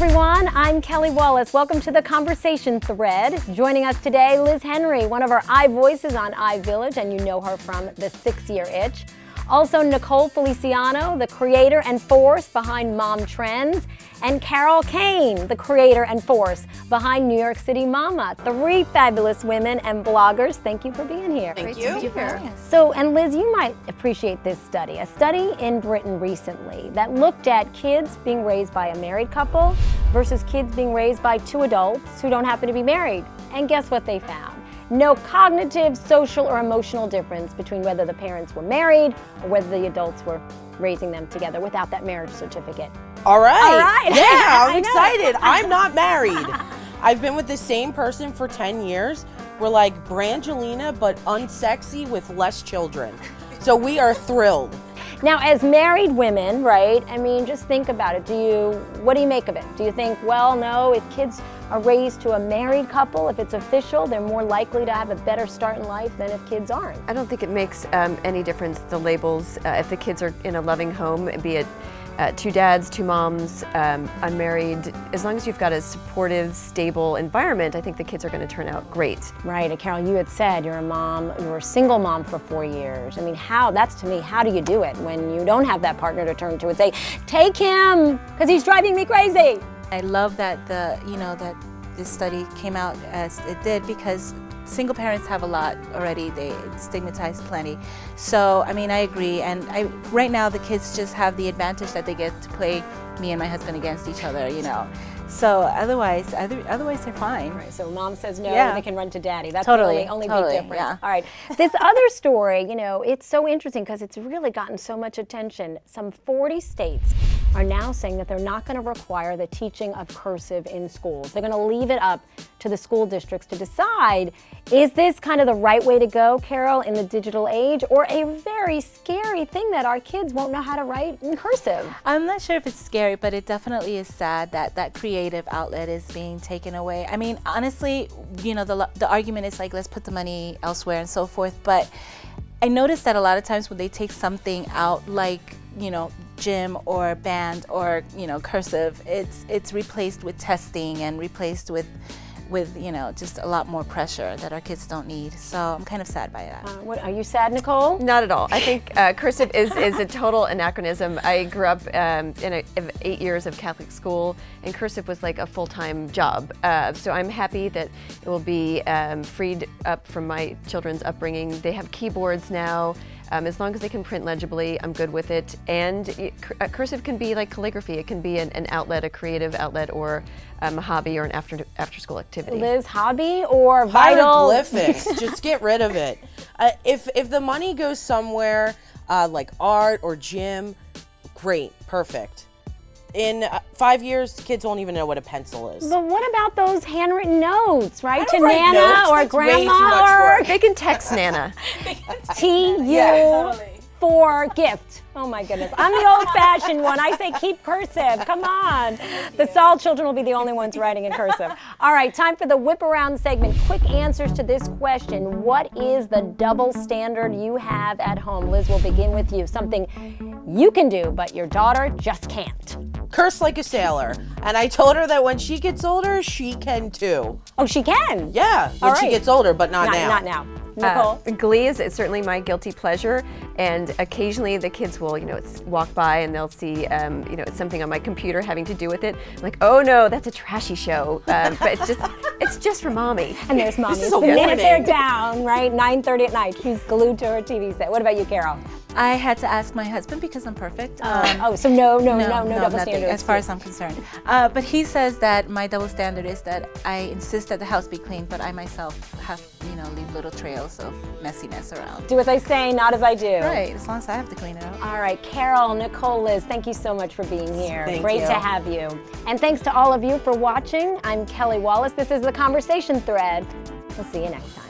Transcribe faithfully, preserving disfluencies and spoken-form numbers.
everyone. I'm Kelly Wallace. Welcome to The Conversation Thread. Joining us today, Liz Henry, one of our iVoices on iVillage, and you know her from The SixYearItch. Also, Nicole Feliciano, the creator and force behind Mom Trends, and Carol Cain, the creator and force behind New York City Mama. Three fabulous women and bloggers. Thank you for being here. Thank Great you. To be here. So, and Liz, you might appreciate this study. A study in Britain recently that looked at kids being raised by a married couple versus kids being raised by two adults who don't happen to be married. And guess what they found? No cognitive, social, or emotional difference between whether the parents were married or whether the adults were raising them together without that marriage certificate. All right. All right. Yeah, I'm excited. I'm not married. I've been with the same person for ten years. We're like Brangelina, but unsexy with less children. So we are thrilled. Now, as married women, right, I mean, just think about it. Do you, what do you make of it? Do you think, well, no, if kids are raised to a married couple, if it's official, they're more likely to have a better start in life than if kids aren't? I don't think it makes um, any difference, the labels. Uh, if the kids are in a loving home, be it uh, two dads, two moms, um, unmarried, as long as you've got a supportive, stable environment, I think the kids are going to turn out great. Right, and Carol, you had said you're a mom, you were a single mom for four years. I mean, how, that's to me, how do you do it when you don't have that partner to turn to and say, take him, because he's driving me crazy? I love that the you know that this study came out as it did, because single parents have a lot already. They stigmatize plenty. So I mean, I agree, and I right now the kids just have the advantage that they get to play me and my husband against each other, you know. So otherwise, other, otherwise they're fine. Right, so mom says no, yeah. And they can run to daddy. That's totally, the only, only totally, big difference. Yeah. All right, this other story, you know, it's so interesting because it's really gotten so much attention. Some forty states are now saying that they're not going to require the teaching of cursive in schools. They're going to leave it up to the school districts to decide, is this kind of the right way to go, Carol, in the digital age, or a very scary thing that our kids won't know how to write in cursive? I'm not sure if it's scary, but it definitely is sad that that creative outlet is being taken away. I mean, honestly, you know, the, the argument is like, let's put the money elsewhere and so forth, but I noticed that a lot of times when they take something out, like, you know, gym or band or, you know, cursive, it's it's replaced with testing and replaced with with, you know, just a lot more pressure that our kids don't need. So I'm kind of sad by that. Uh, what, are you sad, Nicole? Not at all. I think uh, cursive is, is a total anachronism. I grew up um, in a, eight years of Catholic school, and cursive was like a full-time job. Uh, so I'm happy that it will be um, freed up from my children's upbringing. They have keyboards now. Um, as long as they can print legibly, I'm good with it. And it, uh, cursive can be like calligraphy. It can be an, an outlet, a creative outlet, or um, a hobby, or an after, after school activity. Liz, hobby or vital? Hieroglyphics, just get rid of it. Uh, if, if the money goes somewhere, uh, like art or gym, great, perfect. In uh, five years, kids won't even know what a pencil is. But what about those handwritten notes, right? To Nana notes. Or That's grandma, or they can text Nana. T U yeah, totally. For gift. Oh my goodness! I'm the old-fashioned one. I say keep cursive. Come on, the Saul children will be the only ones writing in cursive. All right, time for the whip around segment. Quick answers to this question: what is the double standard you have at home? Liz, we'll begin with you. Something you can do, but your daughter just can't. Curse like a sailor. And I told her that when she gets older, she can too. Oh, she can? Yeah, when right. she gets older, but not, not now. Not now. Nicole? Uh, Glee is it's certainly my guilty pleasure, and occasionally the kids will, you know, walk by and they'll see, um, you know, it's something on my computer having to do with it. I'm like, oh no, that's a trashy show. Um, but it's just, it's just for mommy. And there's mommy. The minute they're down, right, nine thirty at night, she's glued to her T V set. What about you, Carol? I had to ask my husband because I'm perfect. Um, oh, so no, no, no, no, no, no double nothing, standards. As far as I'm concerned. Uh, but he says that my double standard is that I insist that the house be clean, but I myself have, you know, leave little trails of messiness around. Do as I say, not as I do. Right, as long as I have to clean it up. All right, Carol, Nicole, Liz, thank you so much for being here. Thank Great you. to have you. And thanks to all of you for watching. I'm Kelly Wallace. This is The Conversation Thread. We'll see you next time.